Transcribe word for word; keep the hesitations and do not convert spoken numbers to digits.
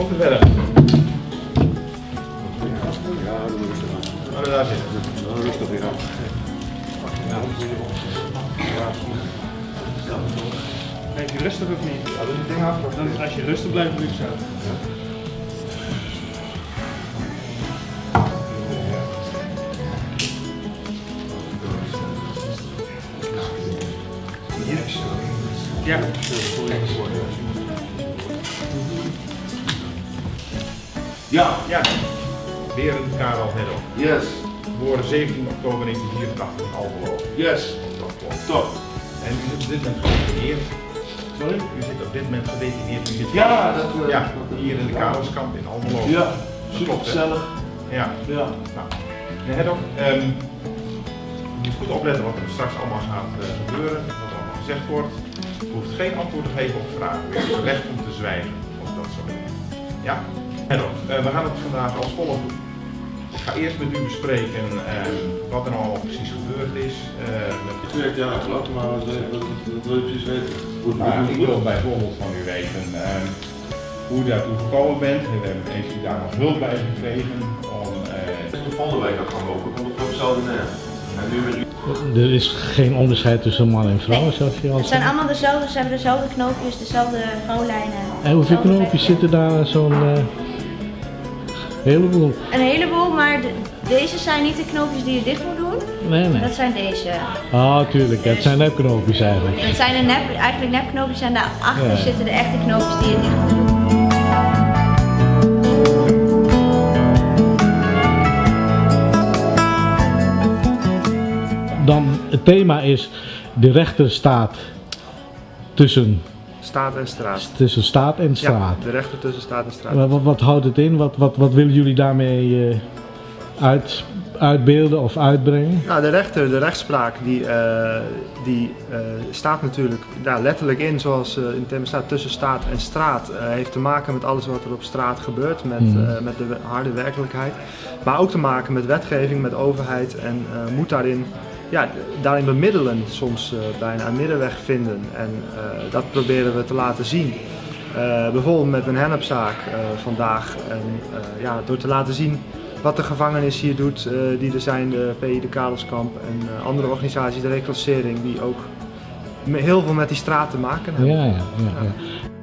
Komt u verder? Ja, doe rustig aan. Laten we daar zitten. Doe rustig weer aan. Blijf je rustig of niet? Ja, dat is het ding af. Dan, als je rustig blijft, moet je het uit. Ja, dat is goed. Ja, ja. Berend Karel Heddo. Yes. Geboren zeventien oktober negentien vierentachtig in Almelo. Yes. Dat klopt. Top. En u zit op dit moment gedetineerd. Sorry? U zit op dit moment gedetineerd. U zit ja, dat, uh, ja, hier in de Karelskamp in Almelo. Ja, super gezellig. Ja. Ja. Nou, meneer Heddo, um, u moet goed opletten wat er straks allemaal gaat uh, gebeuren, wat allemaal gezegd wordt. U hoeft geen antwoord te geven op vragen. U heeft het recht om te zwijgen, of dat soort dingen. Ja? Heddo, uh, we gaan het vandaag als volgt doen. Ik ga eerst met u bespreken uh, wat er allemaal precies gebeurd is. Natuurlijk, uh, ja, klopt, maar dat wil je precies weten. Goed, maar ik wil bijvoorbeeld van u weten uh, hoe u daartoe gekomen bent. We hebben heeft u daar nog hulp bij gekregen om... Uh... Volgende week dat gaan lopen, want het hetzelfde neer. Er is geen onderscheid tussen man en vrouw, nee. Zoals je al zei. Het zijn allemaal dezelfde, ze hebben dezelfde knoopjes, dezelfde vrouwlijnen. En hoeveel knoopjes zitten daar? Zo'n uh, heleboel. Een heleboel, maar de, deze zijn niet de knoopjes die je dicht moet doen. Nee, nee. Dat zijn deze. Ah, tuurlijk. Dus, dat zijn nepknoopjes eigenlijk. Dat zijn de nep, eigenlijk nepknoopjes en daarachter ja. Zitten de echte knoopjes die je dicht moet doen. Dan het thema is, de rechter staat tussen staat en straat. Tussen staat en straat. Ja, de rechter tussen staat en straat. Wat, wat houdt het in? Wat, wat, wat willen jullie daarmee uit, uitbeelden of uitbrengen? Nou, de rechter, de rechtspraak, die, uh, die uh, staat natuurlijk nou, letterlijk in, zoals uh, in het thema staat, tussen staat en straat. Uh, heeft te maken met alles wat er op straat gebeurt, met, hmm. uh, met de harde werkelijkheid. Maar ook te maken met wetgeving, met overheid en uh, moet daarin... Ja, daarin bemiddelen, soms uh, bijna een middenweg vinden en uh, dat proberen we te laten zien. Uh, bijvoorbeeld met een hennepzaak uh, vandaag, en, uh, ja, door te laten zien wat de gevangenis hier doet, uh, die er zijn, de P I, de Karelskamp en uh, andere organisaties, de reclassering, die ook heel veel met die straat te maken hebben. Ja, ja, ja, ja.